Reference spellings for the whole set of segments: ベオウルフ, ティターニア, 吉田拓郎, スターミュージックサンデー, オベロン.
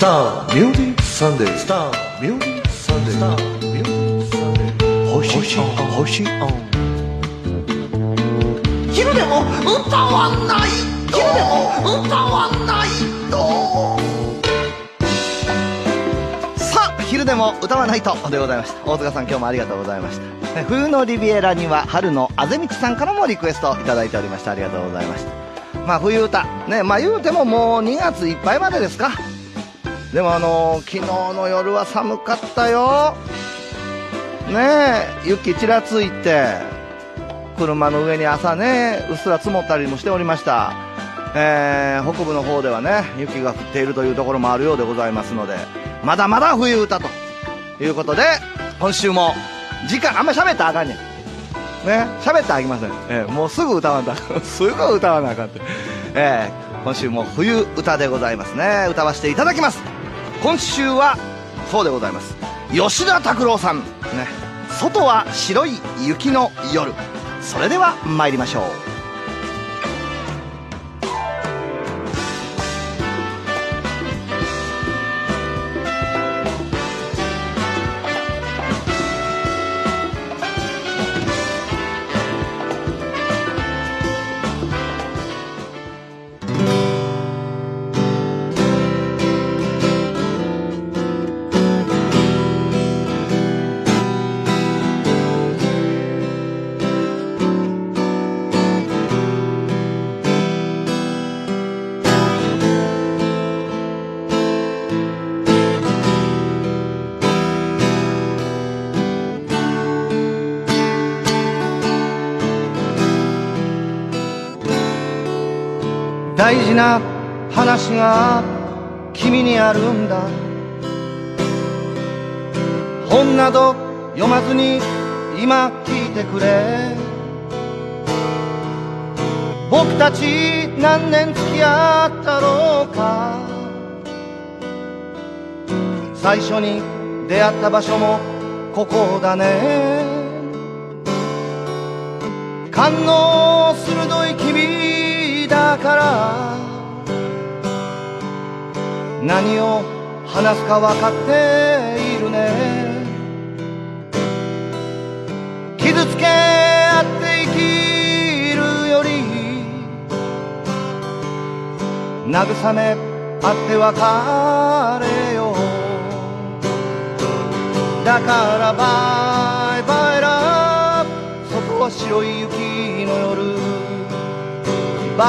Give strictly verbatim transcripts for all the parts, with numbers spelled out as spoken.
ターミュージックサンデー、スターミュージックサンデー、スターミュージックサンデー、星オン、星オン。昼でも歌わない、昼でも歌わないと。さあ、昼でも歌わないとでございました。大塚さん、今日もありがとうございました。冬のリビエラには春のあぜみちさんからもリクエストをいただいておりました。ありがとうございました。まあ冬歌ね、まあ言うてももうにがついっぱいまでですか。でもあのー、昨日の夜は寒かったよねえ、雪ちらついて車の上に朝ねうっすら積もったりもしておりました。えー、北部の方ではね雪が降っているというところもあるようでございますので、まだまだ冬歌ということで、今週も時間あんまり喋ったらあかんねんね、喋ってあげません、えー、もうすぐ歌わなあかんすぐ歌わなあかんって、えー、今週も冬歌でございますね。歌わせていただきます。今週はそうでございます。吉田拓郎さん、ね、外は白い雪の夜。それでは参りましょう。大事な話が君にあるんだ。本など読まずに今聞いてくれ。僕たち何年付き合ったろうか。最初に出会った場所もここだね。感動鋭い君だから何を話すか分かっているね。傷つけ合って生きるより慰め合って別れよう。だからバイバイラブ、そこは白い雪の夜。バ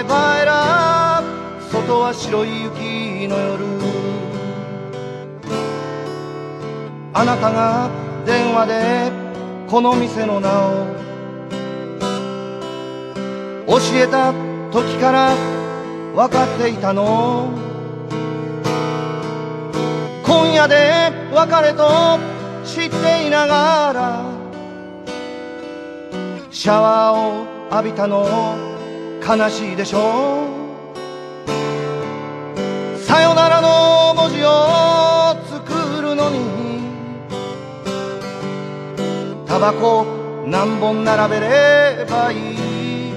イバイラブ、外は白い雪の夜。あなたが電話でこの店の名を教えた時から分かっていたの。今夜で別れと知っていながらシャワーを浴びたの悲しいでしょう。さよならの文字を作るのにタバコ何本並べればいい。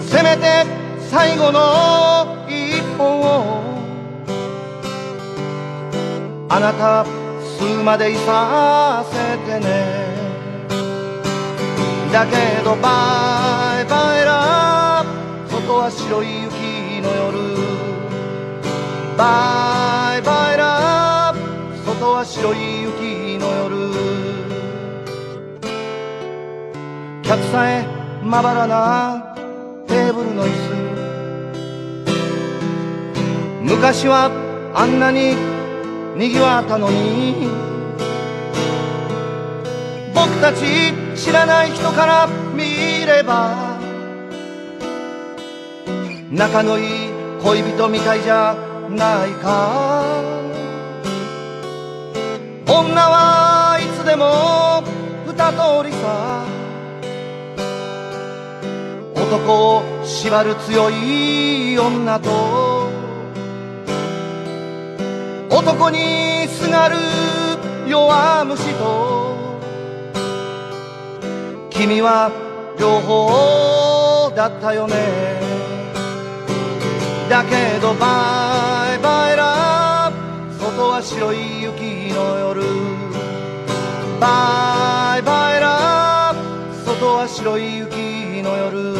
せめて最後の一本をあなた吸うまでいさせてね。だけどバイバイラブ、外は白い雪の夜。バイバイラブ、外は白い雪の夜。客さえまばらなテーブルの椅子、昔はあんなに賑わったのに僕たち知らない人から見れば仲のいい恋人みたいじゃないか。女はいつでも二通りさ、男を縛る強い女と男にすがる弱虫と、君は両方だったよね。だけどバイバイラブ、外は白い雪の夜、バイバイラブ、外は白い雪の夜。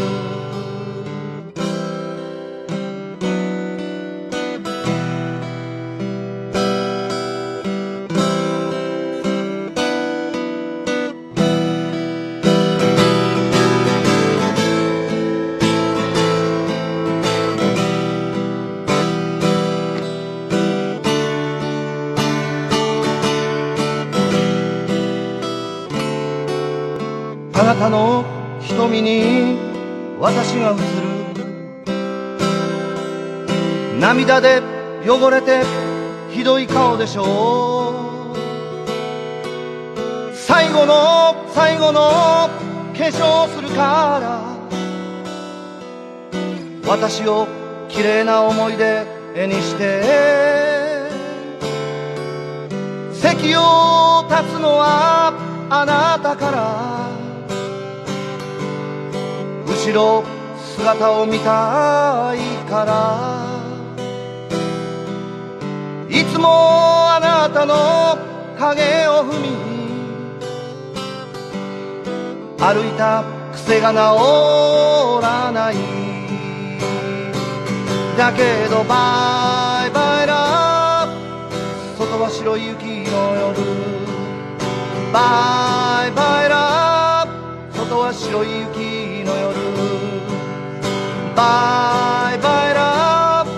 あなたの瞳に私が映る、涙で汚れてひどい顔でしょう、最後の最後の化粧するから私を綺麗な思い出にして、席を立つのはあなたから後ろ姿を見たいから、いつもあなたの影を踏み歩いた癖が治らない、だけどバイバイラブ、外は白い雪の夜、バイバイラブ、外は白い雪の夜、バイバイラブ、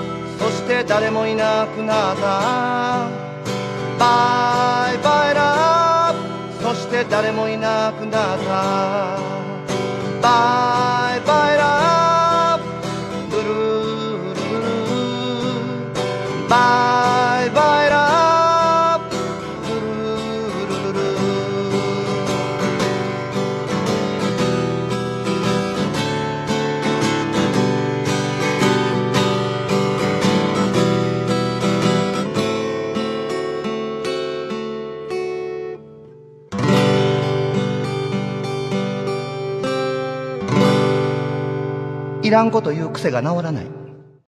そして誰もいなくなった、バイバイラブ、そして誰もいなくなった、バイバイラブ、ルルル、バイバイラブ、ルルルル。いらんこと言う癖が治らない。